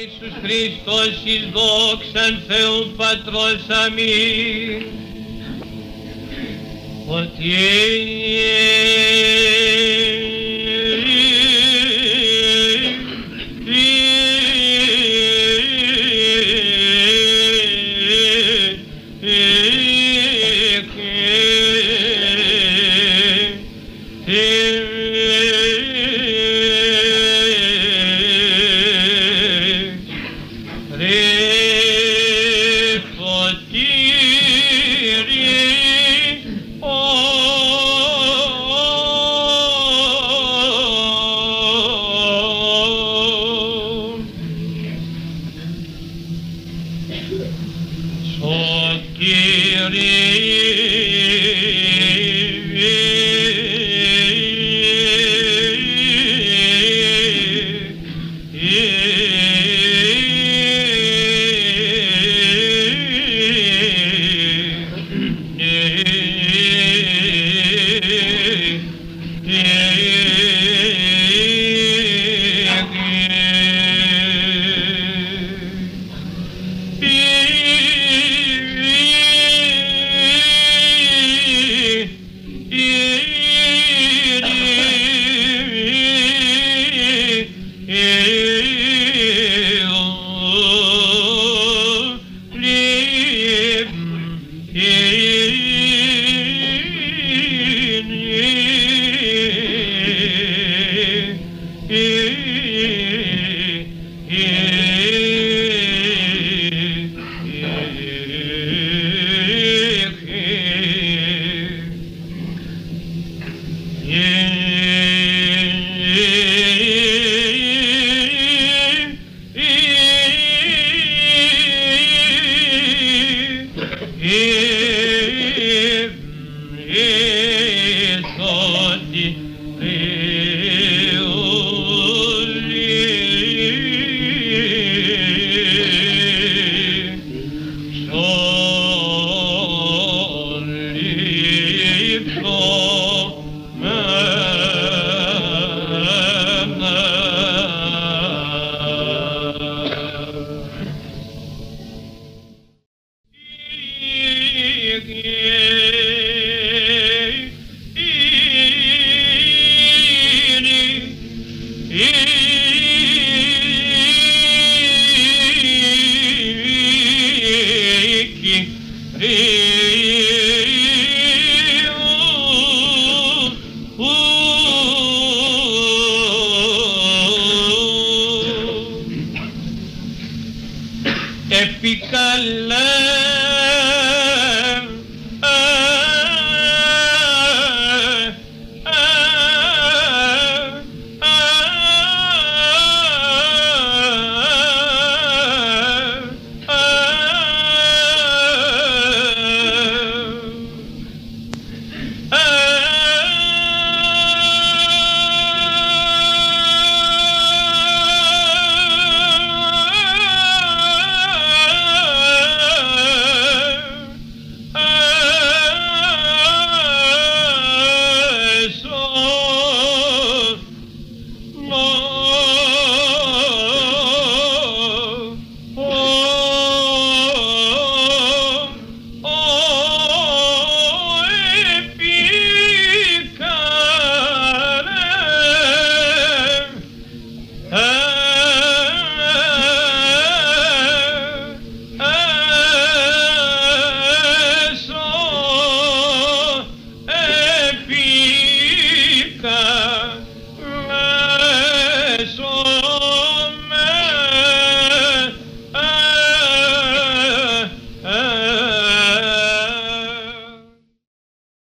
Iisus Hristos și-ți doxă în Sfânt Patros, amin. O Epical